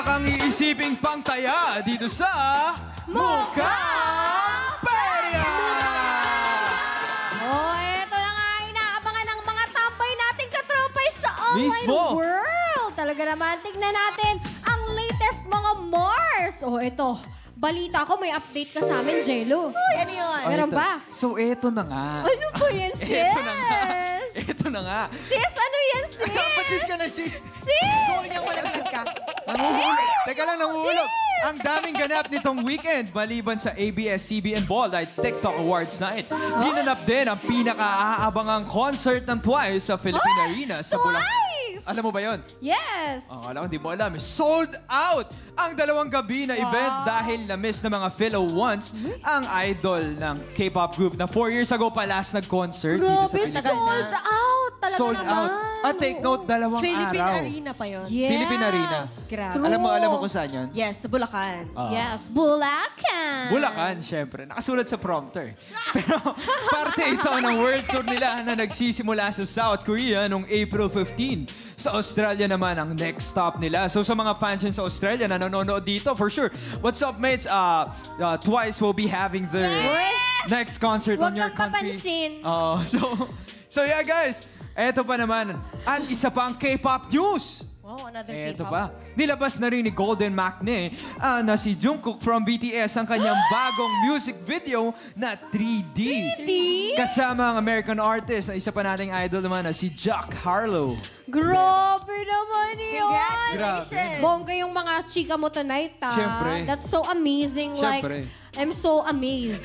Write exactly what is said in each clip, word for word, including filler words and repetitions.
wala kang iisiping pangtaya dito sa Mukhang Perya! Oh, eto na nga, inaabangan ng mga tambay nating katropa sa online world. Talaga naman, tignan natin ang latest mga Mars. Oh, eto. Balita ko, may update ka sa amin, J.Lo. Ano yun? Meron ba? So, eto na nga. Ano ba yan, sis? Eto na nga. Eto na nga. Sis, ano yan, sis? Pag-sis ka na, sis. Sis! Huwag niyang malaglag ka. Nanguhulog. Teka lang, nanguhulog. Ang daming ganap nitong weekend maliban sa A B S C B N Ball at TikTok Awards Night. Ginanap din ang pinaka-aabangang concert ng TWICE sa Philippine Arena sa Bulacan. Alam mo ba yun? Yes! Oh, alam ko, di mo alam. Sold out ang dalawang gabi na wow. event dahil na-miss ng mga fellow once ang idol ng K-pop group na four years ago pa last nag-concert. Robi, sold na. out! Talaga sold naman. Out. At take note, dalawang Philippine araw. Philippine Arena pa yun. Yes. Philippine Arena. Grabe. Alam mo, alam mo kung saan yun? Yes, sa Bulacan. Uh, yes, Bulacan. Bulacan, syempre. Nakasulat sa prompter. Pero parte ito ng world tour nila na nagsisimula sa South Korea noong April fifteenth. Sa Australia naman ang next stop nila. So sa mga fans sa Australia na nanonood dito, for sure. What's up, mates? Uh, uh, TWICE will be having their yes! next concert Wag on your country. Uh, so, so yeah, guys. Eto pa naman. Ang isa pa ang K-pop news. Wow, another K-pop. Eto pa. Nilabas na rin ni Golden Macne uh, na si Jungkook from B T S ang kanyang bagong music video na three D. three D? Kasama ang American artist na isa pa nating idol naman na si Jack Harlow. Grabe naman yun! Congratulations! Bongga yung mga chika mo tonight, ha? Siyempre. That's so amazing. Siyempre. Like, I'm so amazed.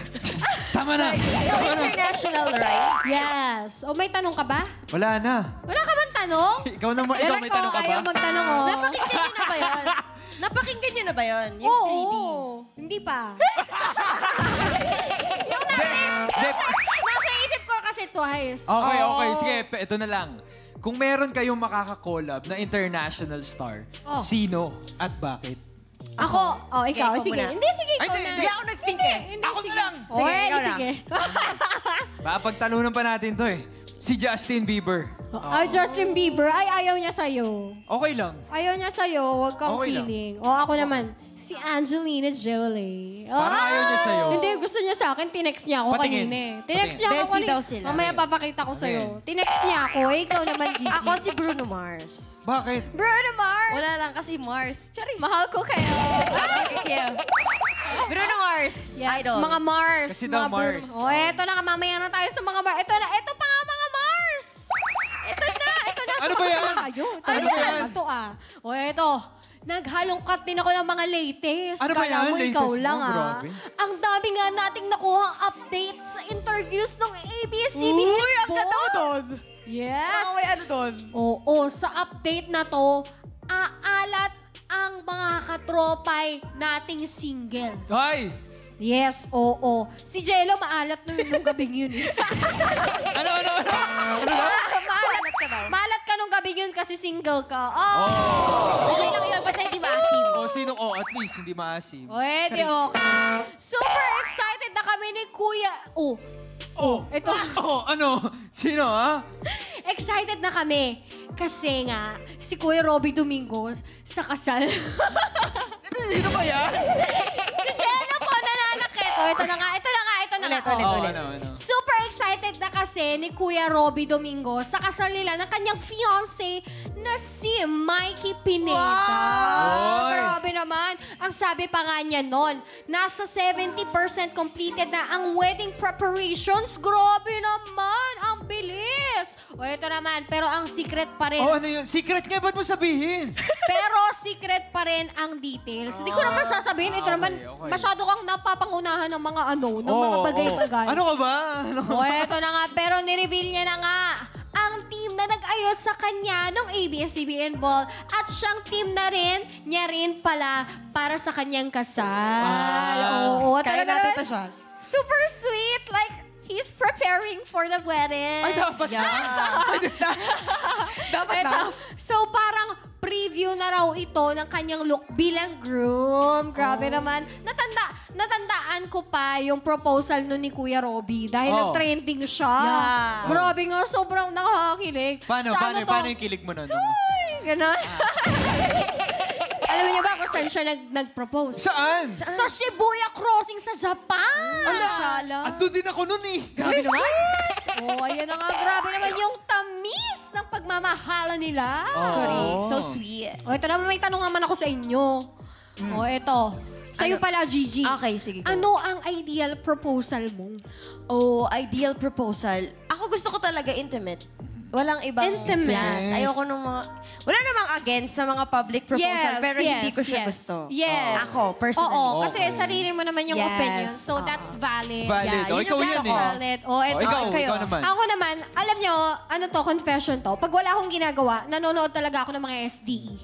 Tama na! So international, right? Yes. O, may tanong ka ba? Wala na. Wala ka bang tanong? Ikaw na mo, ikaw may tanong ka ba? Ayaw magtanong, oh. Napakinggan nyo na ba yun? Napakinggan nyo na ba yun? Yung three D? Hindi pa. Yung nasa isip ko kasi twice. Okay, okay. Sige, ito na lang. Kung meron kayong makaka-collab na international star, oh. sino at bakit? Ako. Oh, ikaw. Sige. Muna. Hindi, sige. Ikaw Ay, na. Hindi ako nag-think eh. Hindi, ako sige. na lang. Sige, Oy, ikaw sige. lang. Mapagtalunan pa natin to eh. Si Justin Bieber. Oh. Ay, Justin Bieber. Ay, ayaw niya sa'yo. Okay lang. Ayaw niya sa'yo. Huwag kang okay feeling. Lang. O, ako okay. naman. Si Angelina Jolie. Oh. Parang ayaw niya sa'yo. Hindi, gusto niya sa akin. Tinext niya ako Patingin. kanina. Tinext Patingin. niya ako kanina. Sila. Mamaya papakita ko sa'yo. Okay. Tinext niya ako. Eh, ikaw naman, Gigi. Ako si Bruno Mars. Bakit? Bruno Mars! Wala lang kasi Mars. Charis. Mahal ko kayo. Mahal ko kayo. Bruno Mars. Yes, Idol. mga Mars. Kasi daw Mars. O, oh, eto na. Mamaya na tayo sa mga Mars. Eto na. Eto pa nga mga Mars. Eto na. Eto na. Ano ba yan? Ano ba yan? Ito ah. O, eto. Naghalongkat din ako ng mga latest. Ano ba yan? Latest lang, mo? Ah. Ang dami nga nating nakuha update sa interviews ng A B S C B N. Uy, ang gataw doon. Yes. Mga may ano doon. Oo, sa update na to, aalat ang mga katropay nating single. Ay! Yes, oo. Si J.Lo maalat na yun nung gabing yun. Ano, ano, ano? Ano ba? Maalat ka ba? Maalat ka nung gabing yun kasi single ka. Oh! Okay lang yun, basta hindi maasim. O, sino? O, at least hindi maasim. Pwede, okay. Super excited na kami ni Kuya... Oh. Oh. Ito. Oh, ano? Sino, ha? Excited na kami. Kasi nga, si Kuya Robi Domingo sa kasal. Sino ba yan? Si J.Lo po. Oh, ito na nga, ito na nga, ito na nga. Ulit, ulit, ulit. Oh, ano, ano. Super excited na kasi ni Kuya Robi Domingo sa kasal nila ng kanyang fiancé na si Mikey Pineda. Wow! Grabe naman. Ang sabi pa nga niya nun, nasa seventy percent completed na ang wedding preparations. Grabe naman. Ang bilis. O, ito naman. Pero ang secret pa rin. Oh, ano yun? Secret nga? Ba't mo sabihin? Pero secret pa rin ang details. Hindi ah, ko naman sasabihin. Ito okay, naman, okay. masyado kang napapangunahan ng mga ano, ng oh, mga bagay-bagay. Oh, oh. Ano ka ba? Ano? O, eto na nga. Pero nireveal niya na nga ang team na nag-ayos sa kanya nung A B S C B N Ball at siyang team na rin, niya rin pala para sa kanyang kasal. Ah, oo, kaya natin ito siya. Super sweet. Like, he's preparing for the wedding. Ay, dapat yeah. na. dapat eto, na. So, parang... preview na raw ito ng kanyang look bilang groom. Grabe oh. naman. Natanda, natandaan ko pa yung proposal nun ni Kuya Robi dahil oh. nag-trending siya. Yeah. Grabe nga, sobrang nakakilig. Paano, paano, ano paano yung kilig mo nun? Ay, gano'n. Ah. Alam niyo ba kung saan siya nag nag-propose? Saan? Saan? Sa Shibuya Crossing sa Japan. Ala, at doon din ako noon eh. Grabe naman. Oh, ayan na nga. Grabe naman yung tamis ng pagmamahala nila. Oh. So sweet. O, ito naman may tanong naman ako sa inyo. Mm. O, ito. Sa'yo ano? Pala, Gigi. Okay, sige. Go. Ano ang ideal proposal mo? Oh, ideal proposal. Ako gusto ko talaga intimate. Walang ibang intimate. Yes. Ayoko nung mga... Wala namang against sa mga public proposal, yes, pero yes, hindi ko siya yes. gusto. Yes. Oh. Ako, personally. Oo, oh, kasi okay. sarili mo naman yung yes. opinion. So, oh. that's valid. Valid. Yeah, oh, ikaw yan eh. Valid. Oh, eto, oh, ikaw, kayo. Ikaw naman. Ako naman, alam nyo, ano to, confession to. Pag wala akong ginagawa, nanonood talaga ako ng mga S D E.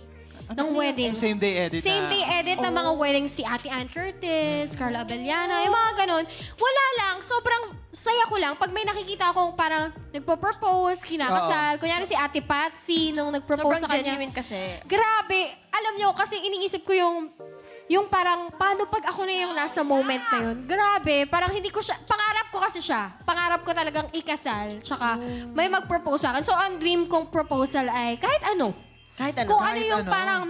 Ano ng weddings. Same day edit. Same day edit ah. ng mga weddings si Ate Anne Curtis, Carla Avellana, yung mga ganun. Wala lang. Sobrang saya ko lang. Pag may nakikita akong parang nagpo-propose, kinakasal. Uh-oh. Kunyari si Ate Patsy nung nag-propose sobrang sa kanya. Sobrang genuine kasi. Grabe. Alam niyo, kasi iniisip ko yung... Yung parang, paano pag ako na yung nasa moment na yun? Grabe, parang hindi ko siya, pangarap ko kasi siya. Pangarap ko talagang ikasal. Tsaka may mag-propose sa akin. So, ang dream kong proposal ay kahit ano. Kahit ano, kung kahit ano yung ano. Parang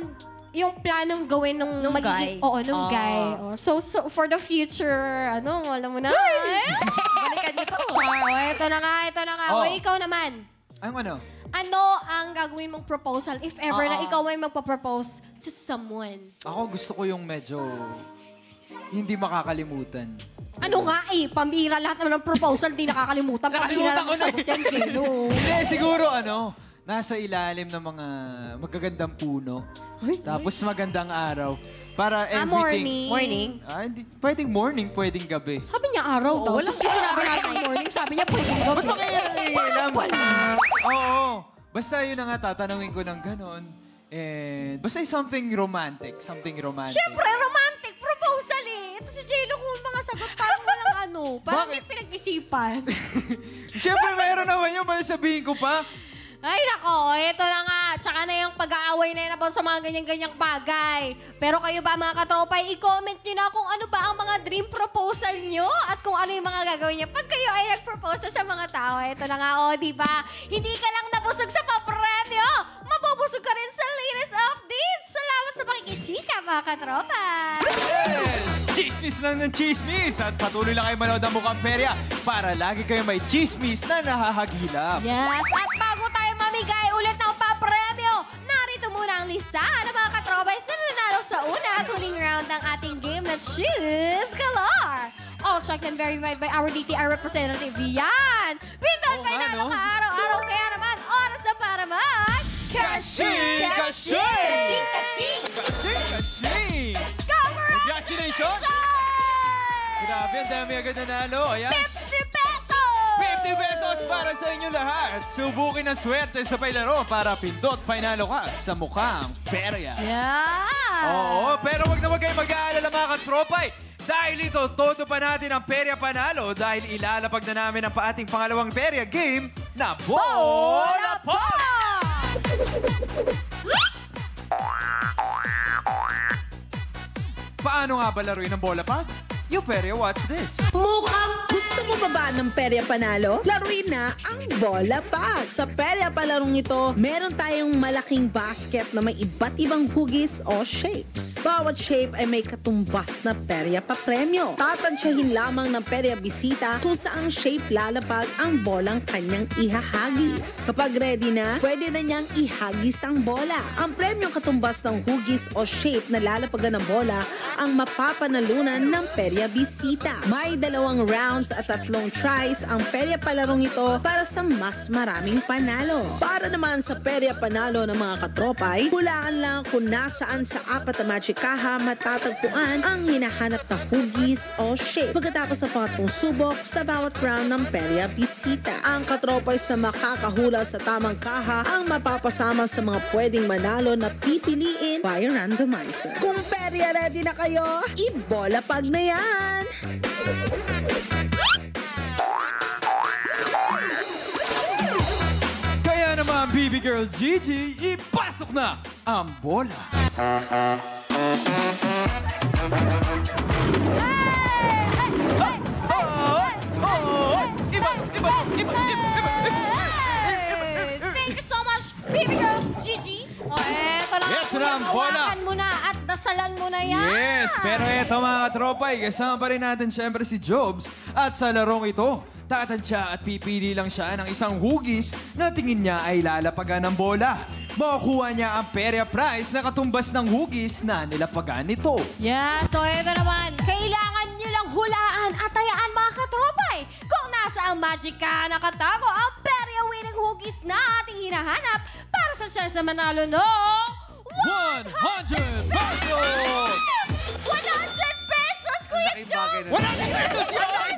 yung planong gawin ng magiging... Oo, nung oh. guy. Oh. So, so, for the future, ano, alam mo na. Balikan nito. Sure, ito na nga, ito na nga. Oh. O, ikaw naman. Anong ano? Ano ang gagawin mong proposal if ever uh -oh. na ikaw ay magpa-propose to someone? Ako gusto ko yung medyo hindi makakalimutan. Ano nga eh, pambira lahat naman ng proposal, hindi nakakalimutan. Nakalimutan pambira ko na sagot yan, J.Lo. Hindi, siguro ano... Nasa ilalim ng mga magagandang puno. Tapos magandang araw. Para everything. Ah, morning. Morning? Ah, hindi, pwedeng morning, pwedeng gabi. Sabi niya araw daw. Tapos sinabi natin morning, sabi niya pwedeng gabi. Ba't kaya naiilam? Oo. Basta yun na nga, tatanungin ko ng ganon. And basta something romantic. Something romantic. Siyempre, romantic proposal eh. Ito si J.Lo kung mga sagot parang walang ano. Parang hindi pinag-isipan. Siyempre, mayroon naman yun. Parang sabihin ko pa. Ay, nako, ito na nga. Tsaka na yung pag-aaway na yun about sa mga ganyan-ganyang bagay. Pero kayo ba, mga katropay, i-comment nyo na kung ano ba ang mga dream proposal nyo at kung ano yung mga gagawin nyo pag kayo ay nag-propose sa mga tao. Ito na nga, o, diba? Hindi ka lang nabusog sa papremyo. Mabubusog ka rin sa latest updates. Salamat sa pakikichika, mga katropay. Yes! Chismis lang ng chismis at patuloy lang kayo manood ng Mukhang Perya para lagi kayo may chismis na nahahagilap. Yes, at bago tayo mamigay ulit ng papremyo. Narito muna ang listahan ng mga katrobays na nanalo sa una at huling round ng ating game na Choose Color. All checked and verified by our D T R representative. Yan! Pindan oh, Painalo ano? Ka araw-araw. Kaya naman, oras na para mag... Kashing! Kashing! Kashing! Kashing! Kashing! Kashing! Congratulations! Grabe, ang dami agad nanalo. Yes! fifty pesos para sa inyo lahat. Subukin ang swerte sa pailaro para pindot Painalo ka sa Mukhang Perya. Yeah! Oo, pero wag na wag kayo mag-aalala mga katropay. Dahil ito, todo pa natin ang Perya Panalo dahil ilalapag na namin ang paating pangalawang Perya game na Bola Pa! Paano nga ba laruin ang Bola Pa? You Perya, watch this. Mukhang gusto mo ba ng Perya Panalo? Laruin na ang Bola Pa. Sa Perya Palarong ito, meron tayong malaking basket na may iba't ibang hugis o shapes. Bawat shape ay may katumbas na Perya Papremyo. Tatansyahin lamang ng Perya Bisita kung saang shape lalapag ang bolang kanyang ihahagis. Kapag ready na, pwede na niyang ihagis ang bola. Ang premyong katumbas ng hugis o shape na lalapagan ng bola ang mapapanalunan ng Perya Bisita. May dalawang rounds at tatlong tries ang Perya Palarong ito para sa mas maraming panalo. Para naman sa Perya Panalo ng mga katropay, hulaan lang kung nasaan sa apat na magikaha matatagpuan ang hinahanap na hugis o shape. Pagkatapos sa pangatlong subok sa bawat round ng Perya Bisita, ang katropay na makakahula sa tamang kaha ang mapapasama sa mga pwedeng manalo na pipiliin by randomizer. Kung Perya ready na kayo, ibola pag na yan! Kaya naman, baby girl Gigi, ipasok na ang bola! Thank you so much, baby girl Gigi! O, eto Kailangan mo yung hawakan mo na at dasalan mo na yan. Yes, pero eto mga katropay, kasama pa rin natin siyempre si Jobs. At sa larong ito, tatantya at pipili lang siya ng isang hugis na tingin niya ay lalapagan ng bola. Makukuha niya ang Perya Prize na katumbas ng hugis na nilapagan nito. Yeah, so eto naman, kailangan niyo lang hulaan at hayaan mga katropay kung nasa ang magic ka nakatago ang Perya winning hugis na ating hinahanap para sa chance na manalo ng one hundred pesos! one hundred pesos, Kuya Jong! one hundred pesos! one hundred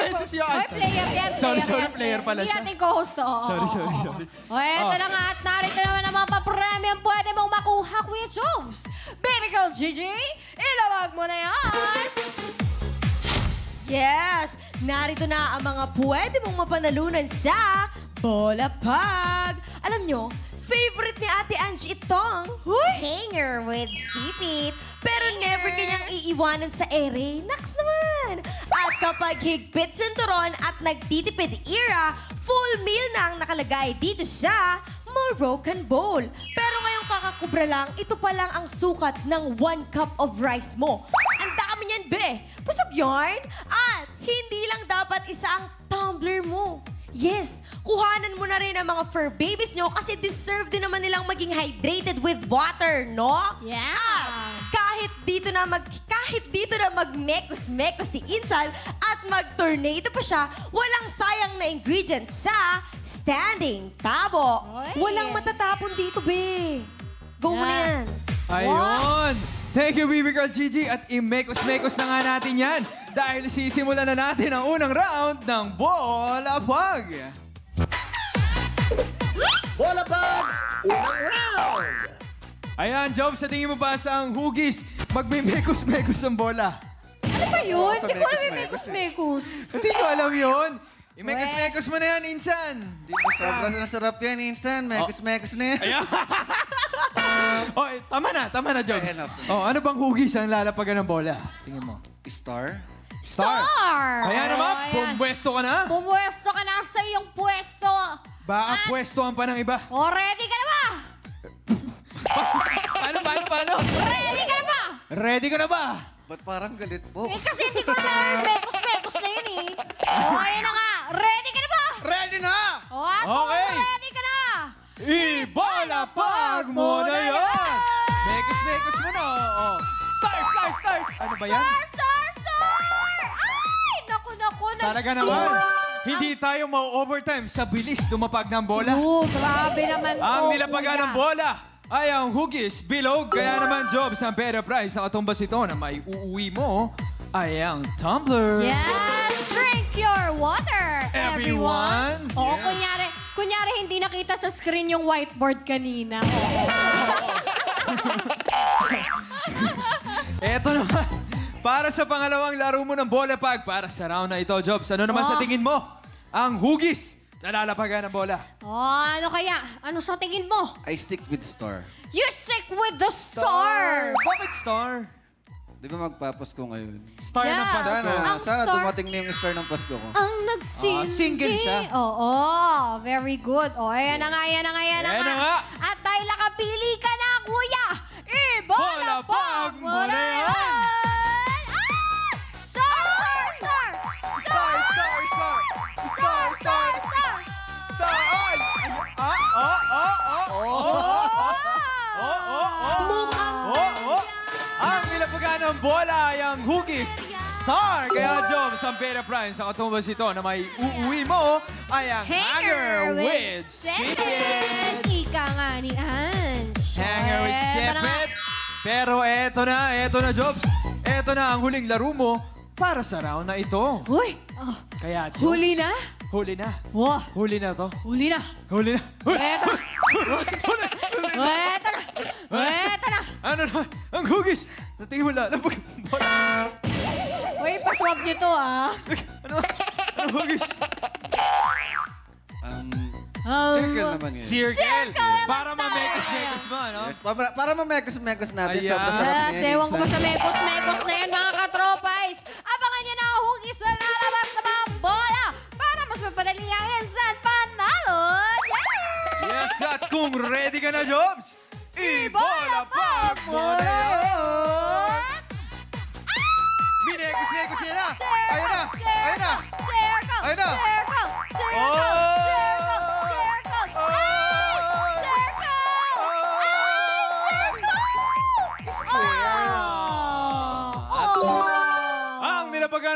pesos yun! Player, player, sorry, sorry, player pala siya. Hindi ating co-host to. Sorry, sorry, sorry. O, eto na nga at narito naman ang mga papremium pwede mong makuha, Kuya Jones. Baby girl Gigi, ilawag mo na yan! Yes! Narito na ang mga pwede mong mapanalunan sa Bola Pag! Alam nyo, favorite ni Ate Angie itong hanger with sipit. Pero hanger. Never kanyang iiwanan sa ere. Naks naman! At kapag higpit sinturon at nagtitipid era, full meal na ang nakalagay dito sa Moroccan Bowl. Pero ngayong kakakubra lang, ito pa lang ang sukat ng one cup of rice mo. Ang dami niyan, be! Pusog yarn! At hindi lang dapat isa ang tumbler mo. Yes, kuhanan mo na rin ang mga fur babies nyo kasi deserve din naman nilang maging hydrated with water, no? Yeah! Ah, kahit dito na mag... Kahit dito na mag-mekos-mekos si Insan at mag-tornado pa siya, walang sayang na ingredients sa standing tabo. Oy. Walang matatapon dito, be. Go yeah. mo na yan. Ayun! What? Thank you, baby girl Gigi. At i-mekos-mekos na nga natin yan. Dahil sisimulan na natin ang unang round ng Bola Pag! Bola Pag! Unang round! Ayan, Job, sa tingin mo ba sa ang hugis? Magmimekos-mekos ang bola. Ano ba yun? Hindi ko alam imekos-mekos. Hindi ko alam yun. Imekos-mekos mo na yan, Insan. Sobrang nasarap yan, Insan. Mekos-mekos na yan. Ayan. Oh, tama na, tama na, Jobs. Oh, ano bang hugis ang lalapagan ng bola? Tingin mo. Star? Star! Kaya naman, pumwesto ka na. Pumwesto ka na sa iyong pwesto. Baka pwestoan pa ng iba. O, ready ka na ba? Paano, paano, paano? Ready ka na ba? Ready ka na ba? Ba't parang galit po? Eh, kasi hindi ko na mekos-mekos na yun eh. O, ayun na nga. Ready ka na ba? Ready na! O, at kung ready ka na, Ibola Pag mo na yun! Mekos-mekos mo na, oo. Star, star, stars! Ano ba yan? Star, star! Talaga naman, hindi tayo mau-overtime sa bilis dumapag ng bola. Oo, grabe naman po. Ang nilapagan ng bola ay ang hugis bilog. Kaya naman, Jobs, ang Perya Prize na katumbas ito na may uuwi mo ay ang tumbler. Yes! Drink your water, everyone! Oo, kunyari, kunyari hindi nakita sa screen yung whiteboard kanina. Eto naman. Para sa pangalawang laro mo ng Bola Pag, para sa round na ito, Jobs, ano naman oh. sa tingin mo? Ang hugis na lalapagan ng bola. Oh, ano kaya? Ano sa tingin mo? I stick with star. You stick with the star! Bakit star? Di ba magpapasko ko ngayon? Star yeah. ng Pasko. Sana, sana star... dumating na yung star ng Pasko ko. Ang nagsindi. Oh, single siya. Oo, oh, oh, very good. O, oh, ayan na nga, ayan na nga, ayan na nga. nga. At dahil nakapili ka na, kuya, i-Bola Pag mo na yan! Star, star, star, star, star, star, star, ay! Ah, oh, oh, oh, oh, oh, oh, oh, oh, ang nilapagan ng bola ay ang hugis star. Kaya, Jobs, ang Perya Prize na katumbas ito na may uuwi mo ay ang hanger with sipit. Ika nga ni Ange. Hanger with sipit. Pero eto na, eto na, Jobs. Eto na ang huling laro mo. Para sa round na ito. Uy! Oh. Kaya, Jobs, huli na? Huli na. Wow. Huli na to. Huli na. Huli na. Huli na. Huli na. Eto na. Eto na. Ano na? Ang hugis. Natingin mo lang. Uy, paswap niyo to, ah. Ano? Ang hugis. Um, um, circle naman yun. Circle. circle yeah. Para ma-mekos-mekos mo, no? Yes, para, para ma-mekos-mekos natin. Ayan. Sobra sarap niya. Ewan ko pa sa mekos-mekos na yan, mga katropays. Abangan nyo na ang hugis na lalabas sa mga bola para mas mapadali ang insan panalo. At kung ready ka na, Jobs, ibola pa mo na yun! Minekos-nekos niya na! Ayun na! Ayun na! Circle! Circle! Circle!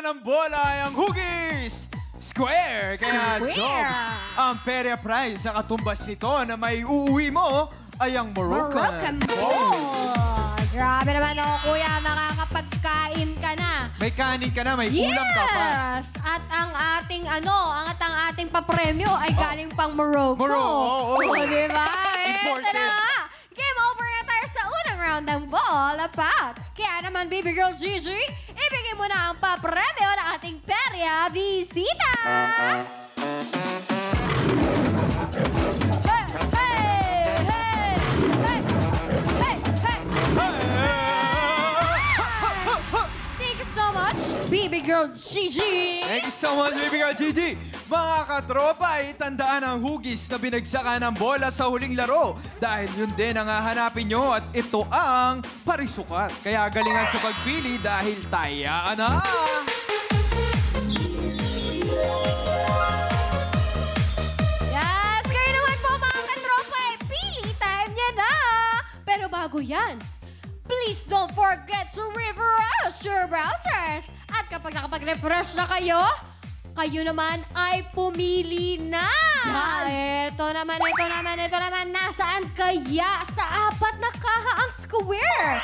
Ng bola ay ang hugis! Square! Kaya, Square. Jobs, ang Perya prize sa katumbas nito na may uuwi mo ay ang Moroccan. Moroccan oh. Grabe naman ako, kuya. Nakakapagkain ka na. May kanin ka na, may yes. ulam ka pa. Yes! At ang ating, ano, at ang ating papremyo ay oh. galing pang Morocco. Morocco, oo. Oh, oh. Diba? Imported. Eh, game over na tayo sa unang round ng bola pa. Kaya naman, baby girl Gigi, ibigay mo na ang papremyo ng ating Perya Visita! Hey! Hey! Hey! Hey! Hey! Hey! Thank you so much, baby girl Gigi! Thank you so much, baby girl Gigi! Mga katropa, itandaan ang hugis na binagsakan ng bola sa huling laro dahil yun din ang hahanapin nyo at ito ang parisukat. Kaya galingan sa pagpili dahil tayaan na! Yes! Kayo naman po mga katropa, pili time niya na! Pero bago yan, please don't forget to refresh your browsers! At kapag nakapag-refresh na kayo, kayo naman ay pumili na! Yes. Ito naman, ito naman, ito naman. Nasaan kaya sa apat na kaha ang square?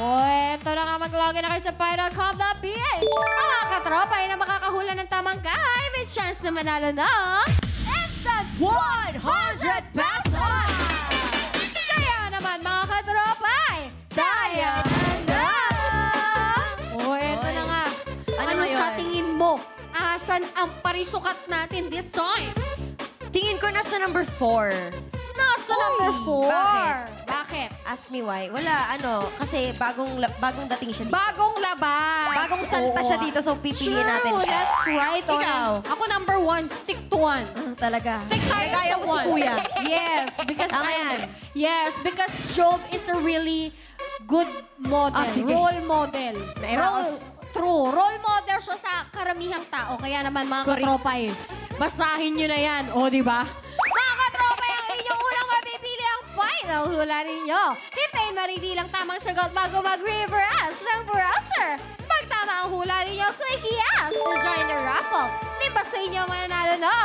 O, ito na nga, magwagin na kayo sa pie dot com dot p h. Mga katropa ay na makakahula ng tamang kaha ay may chance na manalo ng instant one hundred pesos! Kaya naman mga katropa ay tayo na! O, ito na nga. Ano, ano sa tingin mo? Asan ang parisukat natin this time? Tingin ko nasa number four. Nasa Oy, number four? Bakit? Bakit? Ask me why. Wala, ano, kasi bagong bagong dating siya dito. Bagong labas. Bagong salta Oo. siya dito, so pipiliin sure, natin siya. That's right. Ikaw. Ako number one, stick to one. Uh, talaga. Stick tayo sa one. Kaya mo si Kuya. Yes, because I, yes, because Job is a really good model, ah, role model. Nairaos. True. Role model siya sa karamihang tao. Kaya naman, mga Correct. katropay, basahin nyo na yan. O, diba? Mga katropay, ang inyong unang mapipili ang final hula ninyo. Hintayin marili lang tamang sagot bago mag-reverse ng browser. Pag tama ang hula ninyo, click yes to join the raffle. Lipas sa inyo mananalo na,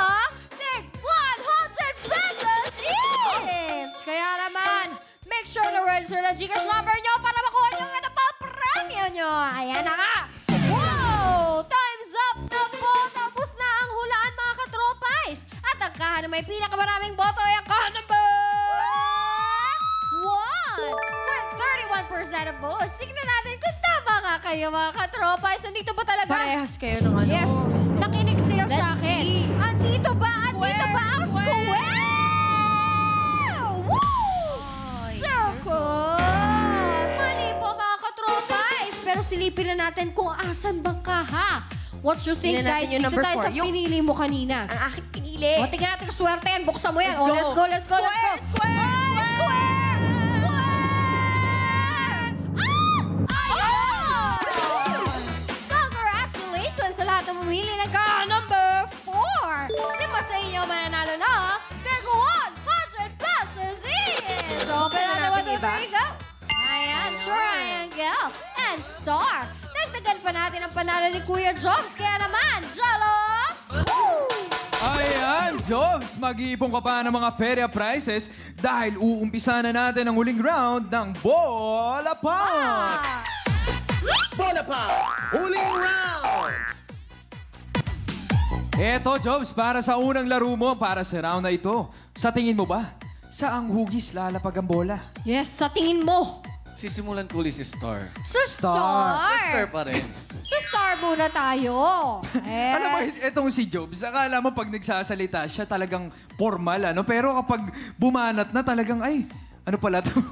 take one hundred pesos each! Kaya naman, make sure to register na GCash number nyo para makuha nyo ang napapramyo nyo. Ayan na nga! Time's up na po! Tapos na ang hulaan mga katropays! At ang kahan na may pinakamaraming boto ay ang kahan number one! For thirty-one percent of votes, signan natin kung tama nga kayo mga katropays. Andito ba talaga? Parehas kayo ng ano. Yes, nakinig sila sa akin. Andito ba? Andito ba ang square? Woo! Circle! Pero silipin na natin kung asan bang kaha. What you think, guys? Dito tayo sa pinili mo kanina. Ang aking pinili. O, tingnan natin yung swerte yan. Buksan mo yan. O, let's go, let's go, let's go. Square! Square! Square! Ayun! Congratulations sa lahat ng mamili ng kaha number four. Di ba sa inyo mananalo na? Big one hundred pesos each! Open na natin iba. Ayan, sure, ayan, girl. And star. Dagdagan pa natin ang panalo ni Kuya Jobs. Kaya naman, J.Lo! Ayan, Jobs! Mag-iipong ka pa ng mga Perya prizes dahil uumpisa na natin ang huling round ng Bola Pa! Ah. Bola Pa! Huling round! Eto, Jobs, para sa unang laro mo, para sa round na ito. Sa tingin mo ba, saang hugis lalapag ang bola? Yes, sa tingin mo! Sisimulan ko ulit si Star. Sa Star? Sa Star pa rin. Sa Star muna tayo. Eh. Ano ba, itong si Jobs, akala mo pag nagsasalita siya talagang formal, ano? Pero kapag bumanat na talagang, ay, ano pala ito?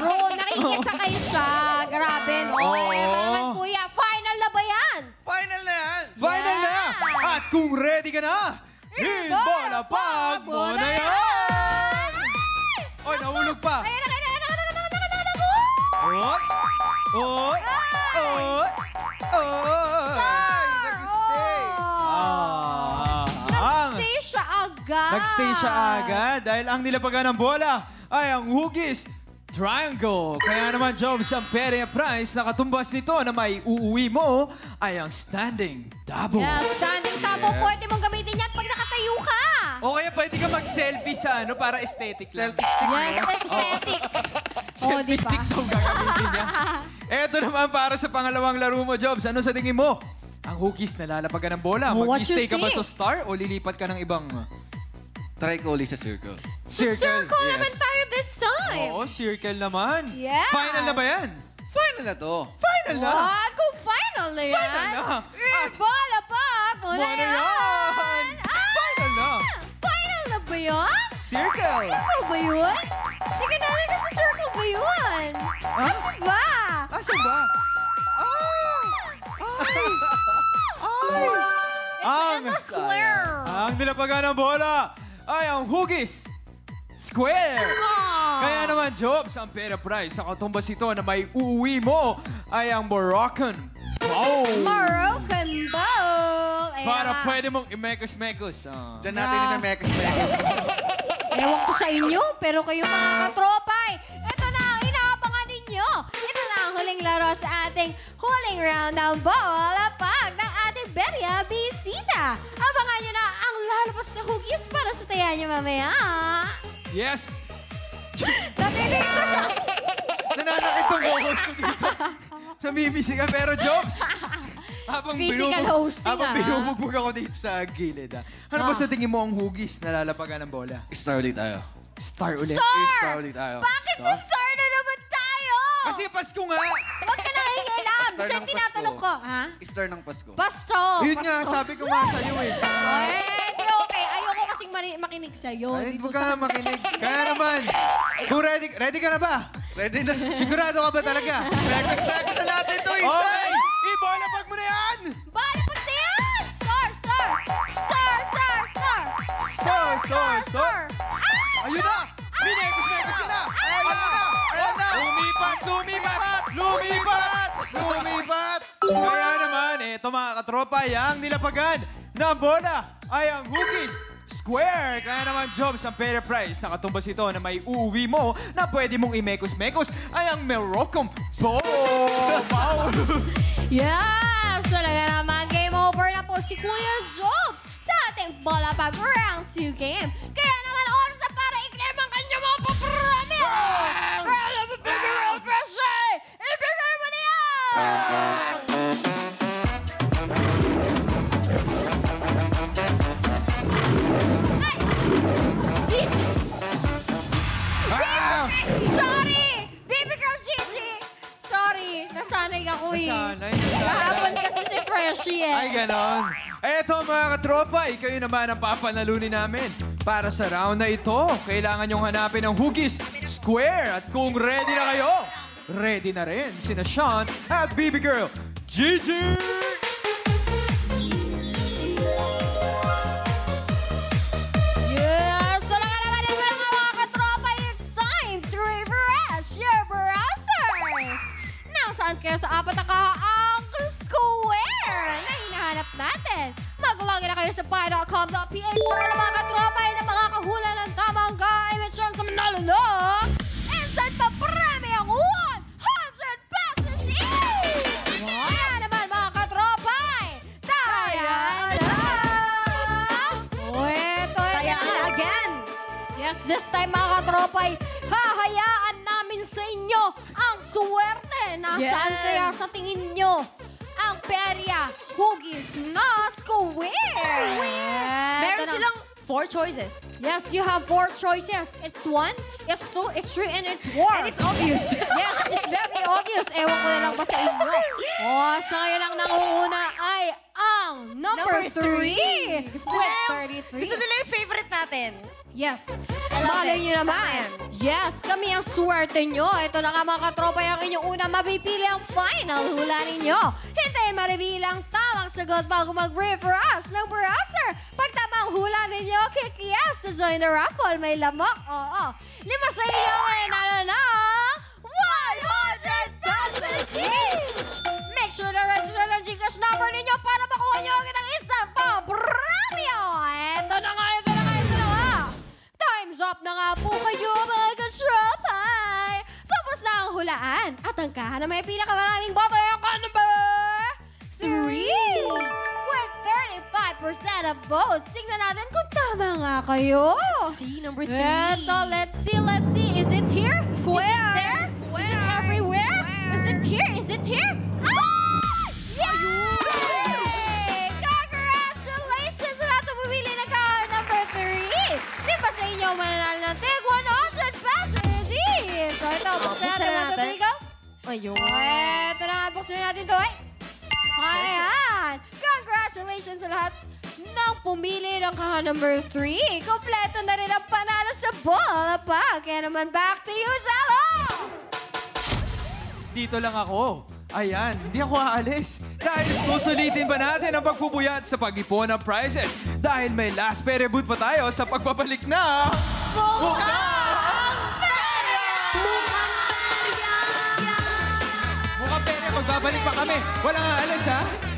True, nakikisakay siya. Grabe, no? Oh. Eh, naman, kuya, final na ba yan? Final na yan. Final yeah. na! At kung ready ka na, Hil Bola Pag mo na yan! Oy! Oy! Oy! Ay, nag-stay! Ah, nag-stay siya agad! Nag-stay siya agad dahil ang nilapagan ng bola ay ang hugis triangle. Kaya naman, Jobs, ang Perya prize na katumbas nito na may uuwi mo ay ang standing double. Yeah, standing double. Yeah. Pwede mong gamitin yan pag nakatayo ka. O kaya pwede ka mag-selfie sa ano para aesthetic lang. Selfie stick. Yes, aesthetic. Selfie oh, stick daw gagamitin niya. Eto naman para sa pangalawang laro mo, Jobs. Ano sa tingin mo? Ang hookies na lalapagan ng bola. Oh, mag-stay ka ba sa star o lilipat ka ng ibang... Try ko ulit sa circle. Circle, circle yes. Naman tayo this time. Oo, circle naman. Yeah. Final na ba yan? Final na to. Final na. What? Kung final na yan. Final na. Bola pa. Kung na yan. Final na. Final na ba yan? Circle. Circle ba yun? Sige na lang na sa circle ba yun? Huh? Asan ba? Asan ba? Ay! Ay! Ay! It's in the square. Ang nilapagan ng bola ay ang hugis square. Aww. Kaya naman, Jobs, ang Perya prize sa katumbas ito na may uuwi mo ay ang Moroccan bowl. Moroccan bowl. Ayan. Para pwede mong imekos-mekos. Uh. Diyan natin yeah. yung imekos-mekos. Ewan ko sa inyo, pero kayo mga katropay, ito na ang inaabangan ninyo. Ito na ang huling laro sa ating huling round ng bola pag ng ating Perya bisita. Abangan nyo na ang lalabas na hugis para sa taya niyo mamaya. Yes! Nabibig ko siya! Nananakit tong co-host ko dito. Namibisi ka pero, Jobs! Habang physical bilumog, hosting, habang ah. binubugbog ako dito sa gilid. Ah. Ano ah. ba sa tingin mo ang hugis na lalapagan ng bola? Star ulit tayo. Star ulit? Star! Star ulit tayo. Bakit sa star na naman tayo? Kasi Pasko nga! Huwag ka na hingilam! Siya tinatanong ko. Ha? Star ng Pasko. Pasko! Yun Pasko. Nga, sabi ko nga sa'yo eh. Okay, okay. Ayoko kasing makinig sa'yo. Ay, huwag ka nga makinig. Kaya naman, kung ready, ready ka na ba? Ready na. Sigurado ka ba talaga? Practice practice na natin ito. Okay! I-bola bag mo na yan! Bola bag na yan! Star, star! Star, star, star! Star, star, star! Ayun na! Minekos-mekos yun na! Ayun na! Ayun na! Lumipat, lumipat! Lumipat! Lumipat! Kaya naman, eto mga katropa, ang nilapagan na bola ay ang hugis square. Kaya naman, Jobs, ang Perya prize na katumbas ito na may uuwi mo na pwede mong imekos-mekos ay ang Moroccan bowl! Wow! Yes! Talaga naman, game over na po si Kuya Jobs sa ating bola pag round two game. Kaya naman, oras na para i-claim ang kanyang mga paparami! Round of the big roll, Freshie! Ibigay mo na yan! Nasanay ako eh. Nasanay, nasanay. Kahapon kasi si Freshie eh. Ay, ganon. Eto mga katropa, ikayo naman ang papanalunin namin. Para sa round na ito, kailangan nyong hanapin ang hugis square. At kung ready na kayo, ready na rin sina Sean at Baby Girl Gigi! Yes! So lang naman ito na mga katropa, it's time to refresh your browsers! Saan kaya sa apat na kahaang square na hinahanap natin? Mag-login na kayo sa pie dot com dot p h para na mga katropa na makakahula ng tamang ka-emisyon sa manalulog. Instant paparami ang one hundred pesos each! Kaya naman mga katropa, taya na! Ito na again! Yes, this time mga katropa, hahayaan namin sa inyo ang swerte. Nasaan yes. kaya sa tingin nyo ang Perya hugis na square? Meron silang four choices. Yes, you have four choices. It's one, it's two, it's three, and it's four. And it's obvious. Yes, it's very obvious. Ewan ko na lang ba sa inyo. Oh, sa ngayon ang nanguuna ay ang number, number three. three. Gusto thirty-three. Gusto nila yung favorite natin. Yes. Malay nyo naman. Yes, kami ang swerte nyo. Ito na nga mga katropa yung inyong una mapipili ang final hula ninyo. Hintayin ma-reveal ang tamang sagot bago mag-refresh ng browser. Pag tamang hula ninyo, click yes to join the raffle. May lamok. Oo. Lima sa inyo ay nananang one hundred thousand! Make sure to register ang GCash number ninyo para makuha nyo ang ng isang pampremyo. Ito na nga, ito na nga, ito na nga. Time's up na nga po kayo mga ka-shopay. Tapos na ang hulaan at ang kaha na may pinakamaraming boto ay ang number three. With thirty-five percent of votes, tignan natin kung tama nga kayo. Let's see, number three. Ito, let's see, let's see. Is it here? Square. Is it there? Square. Is it everywhere? Square. Is it here? Is it here? Ah! Yay! Congratulations! Lahat ang bumili na kaon number three. Di ba sa inyo mananal na tig one hundred pesos each? So ito, buksan natin one, two, three, go. Ayun. Ito na nga, buksan natin ito eh. Ayan! Congratulations sa lahat ng pumili ng kaha number three. Kompleto na rin ang panalo sa bola pa. Kaya naman, back to you, J.Lo! Dito lang ako. Ayan, hindi ako aalis. Dahil susulitin pa natin ang pagpupuyat sa pag-ipon ng prizes. Dahil may last pere boot pa tayo sa pagbabalik na... Mukhang Perya! Mukhang Perya! Mukhang Perya, magbabalik pa kami. Walang aalis, ha?